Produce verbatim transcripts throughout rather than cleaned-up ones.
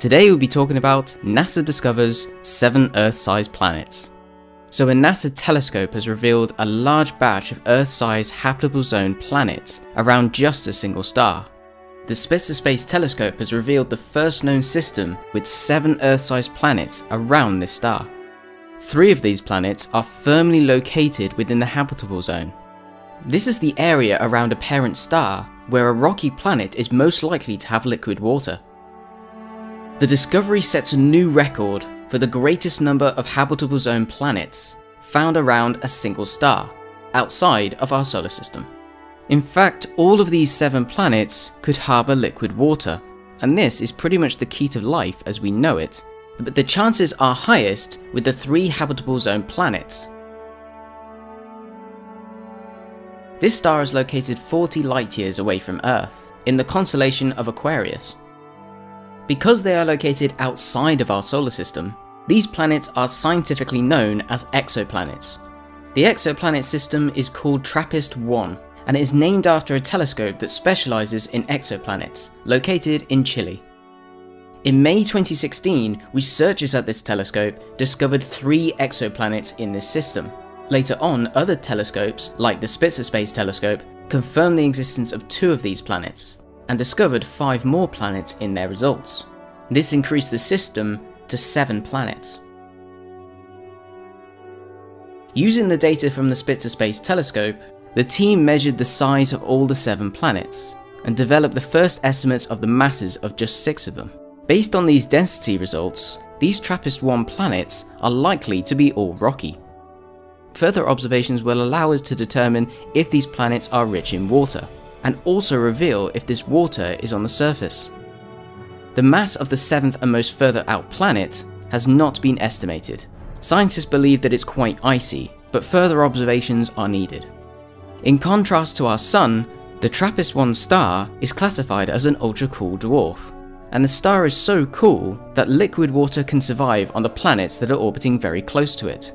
Today we'll be talking about NASA discovers seven Earth-sized planets. So a NASA telescope has revealed a large batch of Earth-sized habitable zone planets around just a single star. The Spitzer Space Telescope has revealed the first known system with seven Earth-sized planets around this star. Three of these planets are firmly located within the habitable zone. This is the area around a parent star where a rocky planet is most likely to have liquid water. The discovery sets a new record for the greatest number of habitable zone planets found around a single star, outside of our solar system. In fact, all of these seven planets could harbour liquid water, and this is pretty much the key to life as we know it, but the chances are highest with the three habitable zone planets. This star is located forty light years away from Earth, in the constellation of Aquarius. Because they are located outside of our solar system, these planets are scientifically known as exoplanets. The exoplanet system is called TRAPPIST one and is named after a telescope that specialises in exoplanets, located in Chile. In May twenty sixteen, researchers at this telescope discovered three exoplanets in this system. Later on, other telescopes, like the Spitzer Space Telescope, confirmed the existence of two of these planets, and discovered five more planets in their results. This increased the system to seven planets. Using the data from the Spitzer Space Telescope, the team measured the size of all the seven planets, and developed the first estimates of the masses of just six of them. Based on these density results, these TRAPPIST one planets are likely to be all rocky. Further observations will allow us to determine if these planets are rich in water, and also reveal if this water is on the surface. The mass of the seventh and most further out planet has not been estimated. Scientists believe that it's quite icy, but further observations are needed. In contrast to our Sun, the TRAPPIST one star is classified as an ultra-cool dwarf, and the star is so cool that liquid water can survive on the planets that are orbiting very close to it.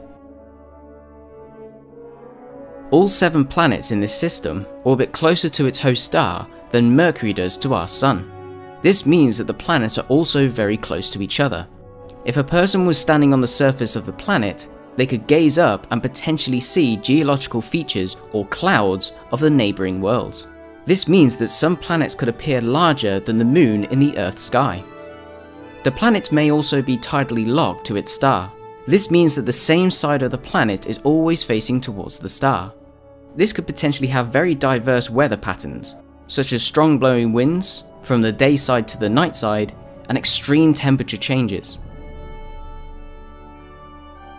All seven planets in this system orbit closer to its host star than Mercury does to our Sun. This means that the planets are also very close to each other. If a person was standing on the surface of the planet, they could gaze up and potentially see geological features or clouds of the neighbouring worlds. This means that some planets could appear larger than the Moon in the Earth's sky. The planet may also be tidally locked to its star. This means that the same side of the planet is always facing towards the star. This could potentially have very diverse weather patterns, such as strong blowing winds from the day side to the night side, and extreme temperature changes.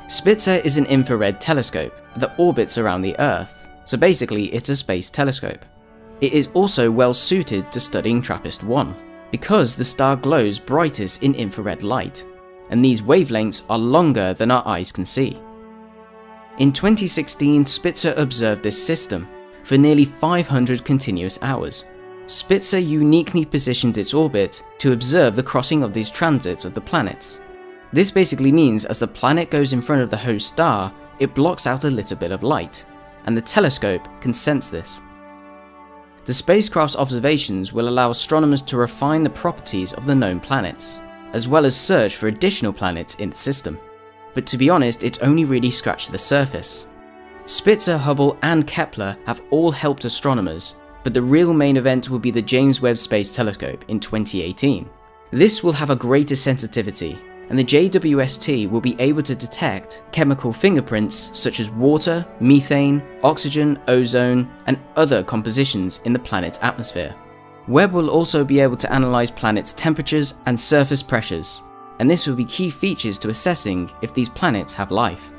Spitzer is an infrared telescope that orbits around the Earth, so basically it's a space telescope. It is also well suited to studying TRAPPIST one, because the star glows brightest in infrared light, and these wavelengths are longer than our eyes can see. In twenty sixteen, Spitzer observed this system for nearly five hundred continuous hours. Spitzer uniquely positions its orbit to observe the crossing of these transits of the planets. This basically means as the planet goes in front of the host star, it blocks out a little bit of light, and the telescope can sense this. The spacecraft's observations will allow astronomers to refine the properties of the known planets, as well as search for additional planets in the system. But to be honest, it's only really scratched the surface. Spitzer, Hubble and Kepler have all helped astronomers, but the real main event will be the James Webb Space Telescope in twenty eighteen. This will have a greater sensitivity, and the J W S T will be able to detect chemical fingerprints such as water, methane, oxygen, ozone, and other compositions in the planet's atmosphere. Webb will also be able to analyse planets' temperatures and surface pressures, and this will be key features to assessing if these planets have life.